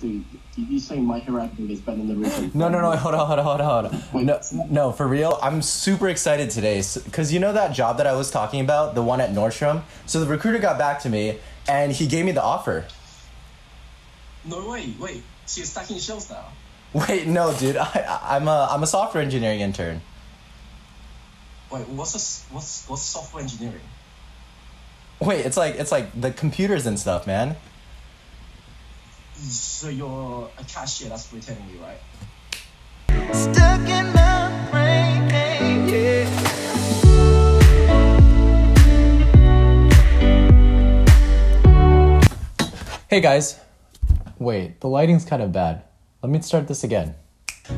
dude, you saying my hierarchy is better than the original? No, hold on. Wait, no, for real, I'm super excited today because you know that job that I was talking about, the one at Nordstrom? So the recruiter got back to me and he gave me the offer. No way, wait, so you're stacking shelves now? Wait, no, dude, I'm a software engineering intern. Wait, what's software engineering? Wait, it's like the computers and stuff, man. So you're a cashier, that's what you're telling me, right? Stuck in my brain, yeah. Hey guys. Wait, the lighting's kind of bad. Let me start this again.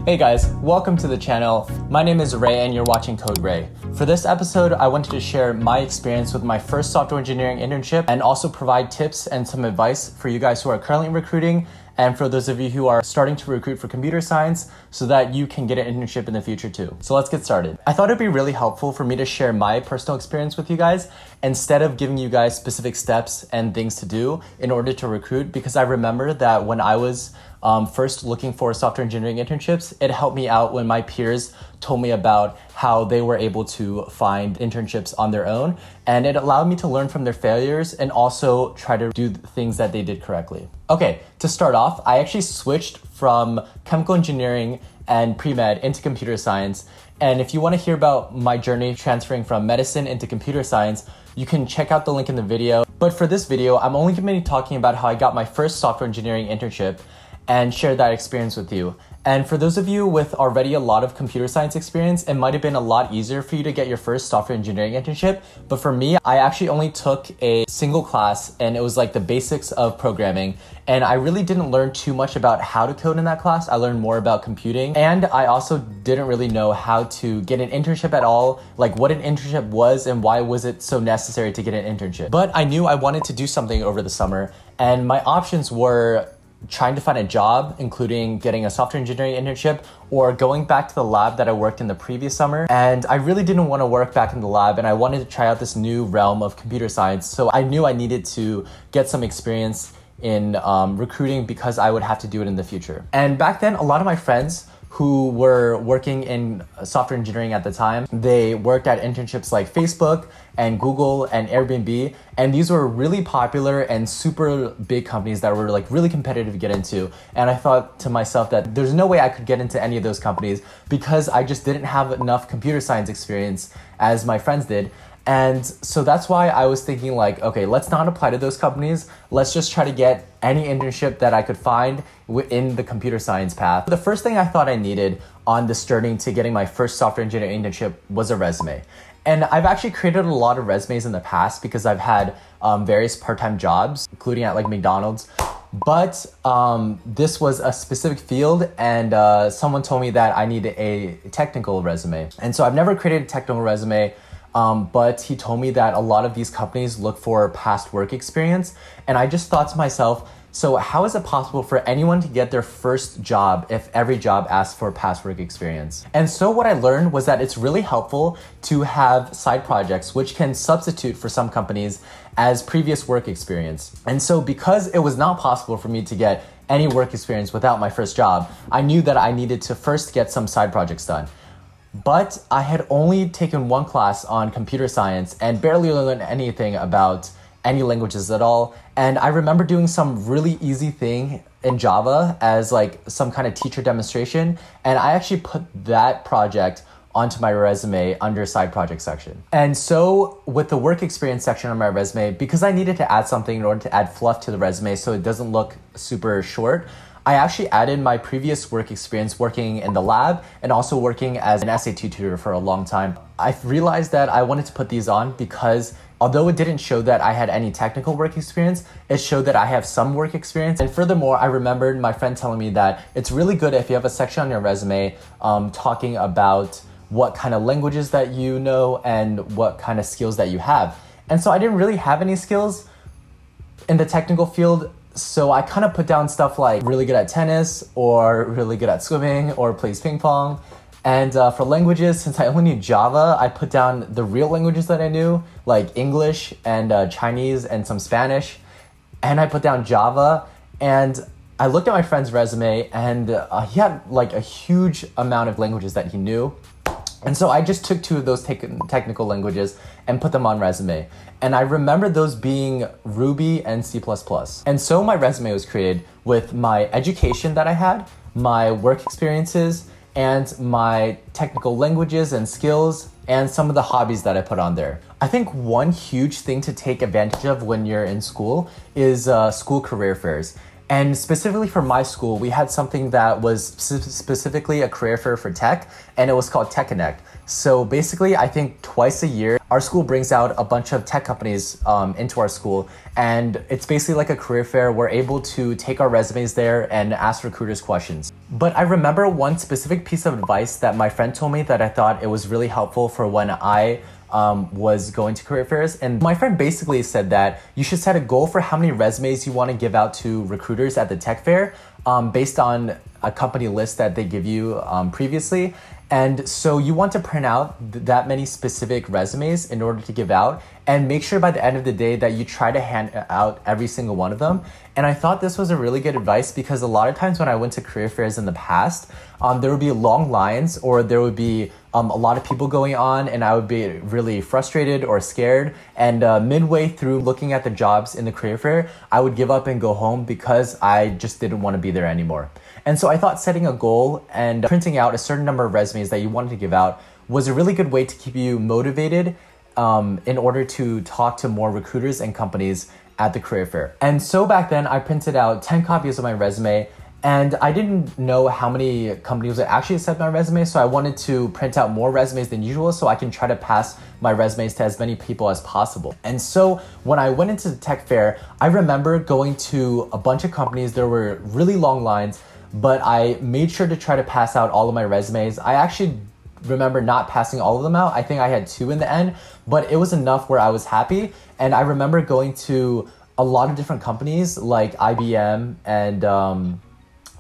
Hey guys, welcome to the channel. My name is Ray and you're watching Code Ray. For this episode, I wanted to share my experience with my first software engineering internship and also provide tips and some advice for you guys who are currently recruiting and for those of you who are starting to recruit for computer science so that you can get an internship in the future too. So let's get started. I thought it'd be really helpful for me to share my personal experience with you guys instead of giving you guys specific steps and things to do in order to recruit, because I remember that when I was first looking for software engineering internships, it helped me out when my peers told me about how they were able to find internships on their own, and it allowed me to learn from their failures and also try to do things that they did correctly. Okay, to start off, I actually switched from chemical engineering and pre-med into computer science, and if you want to hear about my journey transferring from medicine into computer science, you can check out the link in the video. But for this video, I'm only going to be talking about how I got my first software engineering internship and share that experience with you. And for those of you with already a lot of computer science experience, it might have been a lot easier for you to get your first software engineering internship. But for me, I actually only took a single class and it was like the basics of programming. And I really didn't learn too much about how to code in that class. I learned more about computing. And I also didn't really know how to get an internship at all, like what an internship was and why was it so necessary to get an internship. But I knew I wanted to do something over the summer and my options were trying to find a job, including getting a software engineering internship or going back to the lab that I worked in the previous summer. And I really didn't want to work back in the lab and I wanted to try out this new realm of computer science. So I knew I needed to get some experience in recruiting because I would have to do it in the future. And back then, a lot of my friends who were working in software engineering at the time, they worked at internships like Facebook and Google and Airbnb. And these were really popular and super big companies that were like really competitive to get into. And I thought to myself that there's no way I could get into any of those companies because I just didn't have enough computer science experience as my friends did. And so that's why I was thinking like, okay, let's not apply to those companies. Let's just try to get any internship that I could find in the computer science path. The first thing I thought I needed on this journey to getting my first software engineering internship was a resume. And I've actually created a lot of resumes in the past because I've had various part-time jobs, including at like McDonald's. But this was a specific field and someone told me that I needed a technical resume. And so I've never created a technical resume. But he told me that a lot of these companies look for past work experience. And I just thought to myself, so how is it possible for anyone to get their first job if every job asks for past work experience? And so what I learned was that it's really helpful to have side projects, which can substitute for some companies as previous work experience. And so because it was not possible for me to get any work experience without my first job, I knew that I needed to first get some side projects done. But I had only taken one class on computer science and barely learned anything about any languages at all. And I remember doing some really easy thing in Java as like some kind of teacher demonstration. And I actually put that project onto my resume under side project section. And so with the work experience section on my resume, because I needed to add something in order to add fluff to the resume so it doesn't look super short, I actually added my previous work experience working in the lab and also working as an SAT tutor for a long time. I realized that I wanted to put these on because although it didn't show that I had any technical work experience, it showed that I have some work experience. And furthermore, I remembered my friend telling me that it's really good if you have a section on your resume talking about what kind of languages that you know and what kind of skills that you have. And so I didn't really have any skills in the technical field. So I kind of put down stuff like really good at tennis or really good at swimming or plays ping pong. And for languages, since I only knew Java, I put down the real languages that I knew, like English and Chinese and some Spanish. And I put down Java. And I looked at my friend's resume, and he had like a huge amount of languages that he knew. And so I just took two of those technical languages and put them on resume. And I remember those being Ruby and C++. And so my resume was created with my education that I had, my work experiences, and my technical languages and skills, and some of the hobbies that I put on there. I think one huge thing to take advantage of when you're in school is school career fairs. And specifically for my school, we had something that was specifically a career fair for tech, and it was called Tech Connect. So basically, I think twice a year, our school brings out a bunch of tech companies into our school, and it's basically like a career fair. We're able to take our resumes there and ask recruiters questions. But I remember one specific piece of advice that my friend told me that I thought it was really helpful for when I was going to career fairs. And my friend basically said that you should set a goal for how many resumes you want to give out to recruiters at the tech fair based on a company list that they give you previously. And so you want to print out that many specific resumes in order to give out, and make sure by the end of the day that you try to hand out every single one of them. And I thought this was a really good advice because a lot of times when I went to career fairs in the past, there would be long lines, or there would be a lot of people going on, and I would be really frustrated or scared. And midway through looking at the jobs in the career fair, I would give up and go home because I just didn't want to be there anymore. And so I thought setting a goal and printing out a certain number of resumes that you wanted to give out was a really good way to keep you motivated in order to talk to more recruiters and companies at the career fair. And so back then I printed out 10 copies of my resume, and I didn't know how many companies would actually accept my resume, so I wanted to print out more resumes than usual so I can try to pass my resumes to as many people as possible. And so when I went into the tech fair, I remember going to a bunch of companies. There were really long lines, but I made sure to try to pass out all of my resumes. I actually remember not passing all of them out. I think I had 2 in the end, but it was enough where I was happy. And I remember going to a lot of different companies like IBM and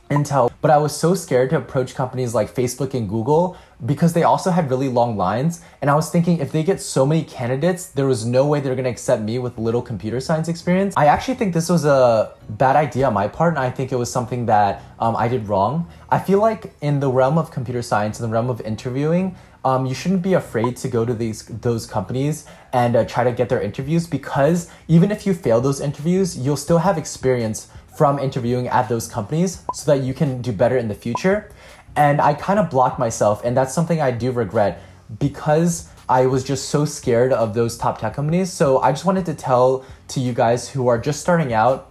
Intel, but I was so scared to approach companies like Facebook and Google because they also had really long lines. And I was thinking, if they get so many candidates, there was no way they're gonna accept me with little computer science experience. I actually think this was a bad idea on my part, and I think it was something that I did wrong. I feel like in the realm of computer science, in the realm of interviewing, you shouldn't be afraid to go to those companies and try to get their interviews, because even if you fail those interviews, you'll still have experience from interviewing at those companies so that you can do better in the future. And I kind of blocked myself, and that's something I do regret because I was just so scared of those top tech companies. So I just wanted to tell to you guys who are just starting out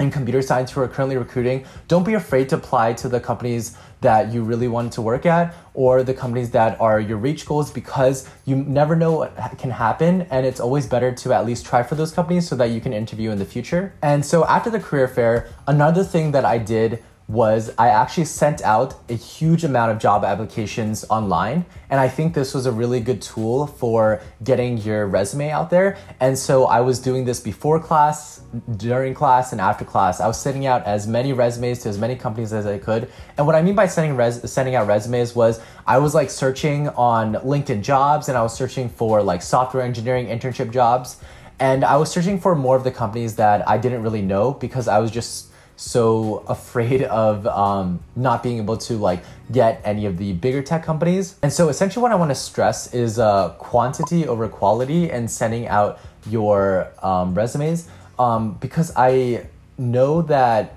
in computer science, who are currently recruiting, don't be afraid to apply to the companies that you really want to work at, or the companies that are your reach goals, because you never know what can happen, and it's always better to at least try for those companies so that you can interview in the future. And so after the career fair, another thing that I did was I actually sent out a huge amount of job applications online. And I think this was a really good tool for getting your resume out there. And so I was doing this before class, during class, and after class. I was sending out as many resumes to as many companies as I could. And what I mean by sending out resumes was I was like searching on LinkedIn jobs, and I was searching for like software engineering internship jobs. And I was searching for more of the companies that I didn't really know because I was just so afraid of not being able to like get any of the bigger tech companies. And so essentially what I want to stress is quantity over quality and sending out your resumes, because I know that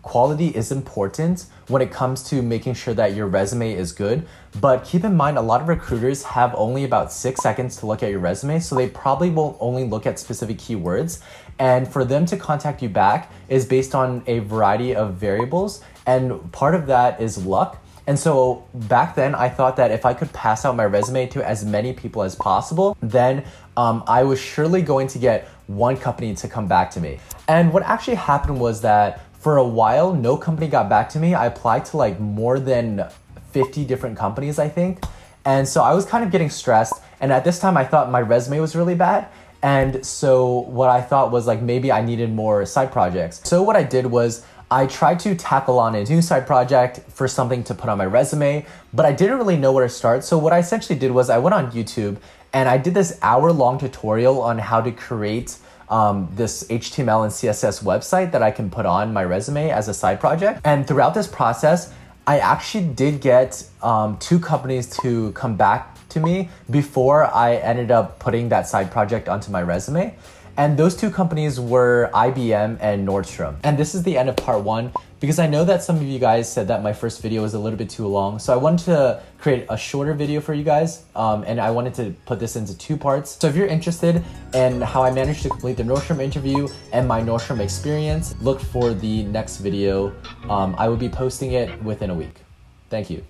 quality is important when it comes to making sure that your resume is good. But keep in mind, a lot of recruiters have only about 6 seconds to look at your resume, so they probably will only look at specific keywords. And for them to contact you back is based on a variety of variables, and part of that is luck. And so back then, I thought that if I could pass out my resume to as many people as possible, then I was surely going to get one company to come back to me. And what actually happened was that for a while, no company got back to me. I applied to like more than 50 different companies, I think. And so I was kind of getting stressed. And at this time, I thought my resume was really bad. And so what I thought was like, maybe I needed more side projects. So what I did was I tried to tackle on a new side project for something to put on my resume, but I didn't really know where to start. So what I essentially did was I went on YouTube and I did this hour-long tutorial on how to create this HTML and CSS website that I can put on my resume as a side project. And throughout this process, I actually did get two companies to come back to me before I ended up putting that side project onto my resume. And those two companies were IBM and Nordstrom. And this is the end of part one, because I know that some of you guys said that my first video was a little bit too long. So I wanted to create a shorter video for you guys. And I wanted to put this into two parts. So if you're interested in how I managed to complete the Nordstrom interview and my Nordstrom experience, look for the next video. I will be posting it within a week. Thank you.